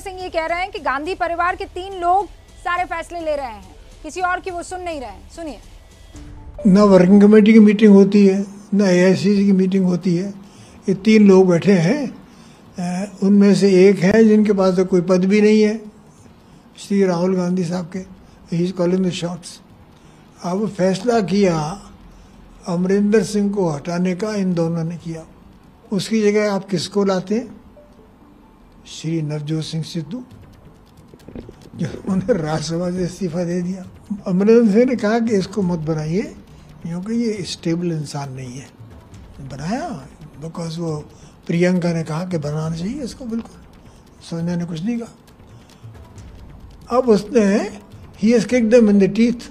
सिंह ये कह रहे हैं कि गांधी परिवार के 3 लोग सारे फैसले ले रहे हैं, किसी और की वो सुन नहीं रहे हैं। सुनिए। ना वर्किंग कमेटी की मीटिंग होती है, ना AICC की मीटिंग होती है। ये 3 लोग बैठे हैं, उनमें से एक है जिनके पास तो कोई पद भी नहीं है, श्री राहुल गांधी साहब के, he is calling the shots. अब फैसला किया अमरिंदर सिंह को हटाने का इन दोनों ने किया, उसकी जगह आप किसको लाते हैं? श्री नवजोत सिंह सिद्धू, जो उन्हें राज्यसभा से इस्तीफा दे दिया। अमरिंदर सिंह ने कहा कि इसको मत बनाइए क्योंकि ये स्टेबल इंसान नहीं है। बनाया बिकॉज वो प्रियंका ने कहा कि बनाना चाहिए इसको, बिल्कुल सोनिया ने कुछ नहीं कहा। अब उसने he has kicked them in the teeth.